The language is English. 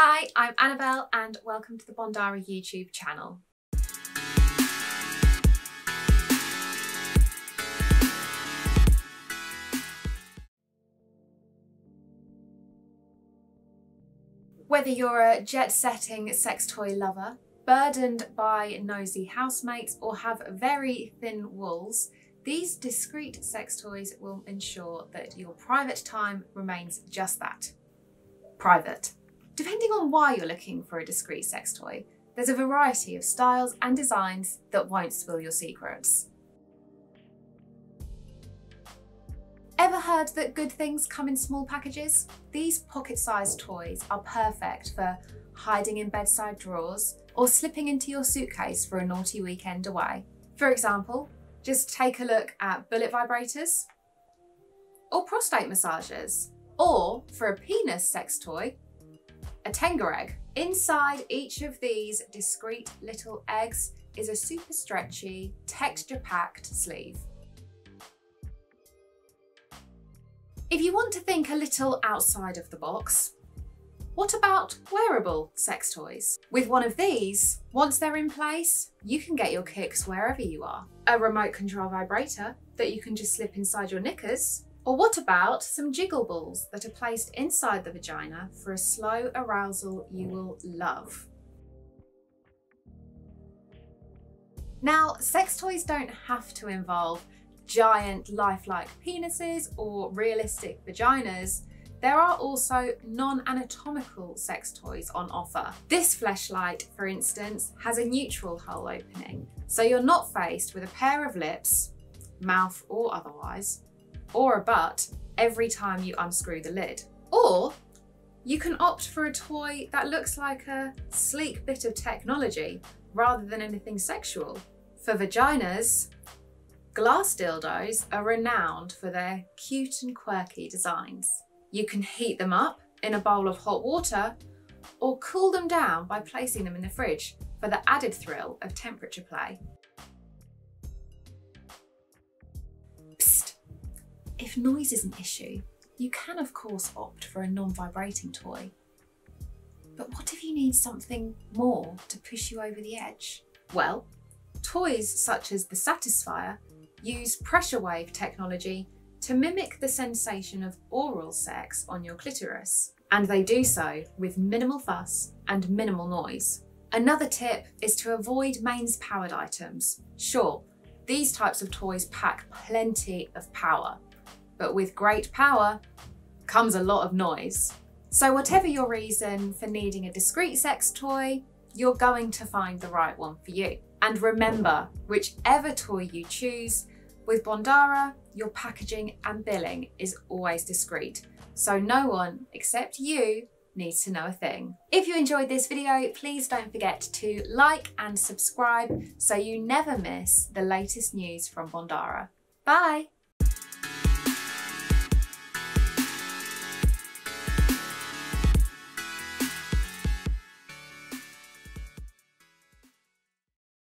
Hi, I'm Annabelle and welcome to the Bondara YouTube channel. Whether you're a jet-setting sex toy lover, burdened by nosy housemates or have very thin walls, these discreet sex toys will ensure that your private time remains just that, private. Depending on why you're looking for a discreet sex toy, there's a variety of styles and designs that won't spill your secrets. Ever heard that good things come in small packages? These pocket-sized toys are perfect for hiding in bedside drawers or slipping into your suitcase for a naughty weekend away. For example, just take a look at bullet vibrators or prostate massagers, or for a penis sex toy, a Tenger egg. Inside each of these discreet little eggs is a super stretchy, texture-packed sleeve. If you want to think a little outside of the box, what about wearable sex toys? With one of these, once they're in place, you can get your kicks wherever you are. A remote control vibrator that you can just slip inside your knickers. Or what about some jiggle balls that are placed inside the vagina for a slow arousal you will love? Now, sex toys don't have to involve giant lifelike penises or realistic vaginas. There are also non-anatomical sex toys on offer. This fleshlight, for instance, has a neutral hole opening, so you're not faced with a pair of lips, mouth or otherwise, or a butt every time you unscrew the lid. Or you can opt for a toy that looks like a sleek bit of technology rather than anything sexual. For vaginas, glass dildos are renowned for their cute and quirky designs. You can heat them up in a bowl of hot water or cool them down by placing them in the fridge for the added thrill of temperature play. If noise is an issue, you can of course opt for a non-vibrating toy. But what if you need something more to push you over the edge? Well, toys such as the Satisfyer use pressure wave technology to mimic the sensation of oral sex on your clitoris, and they do so with minimal fuss and minimal noise. Another tip is to avoid mains-powered items. Sure, these types of toys pack plenty of power, but with great power comes a lot of noise. So whatever your reason for needing a discreet sex toy, you're going to find the right one for you. And remember, whichever toy you choose, with Bondara, your packaging and billing is always discreet, so no one except you needs to know a thing. If you enjoyed this video, please don't forget to like and subscribe so you never miss the latest news from Bondara. Bye.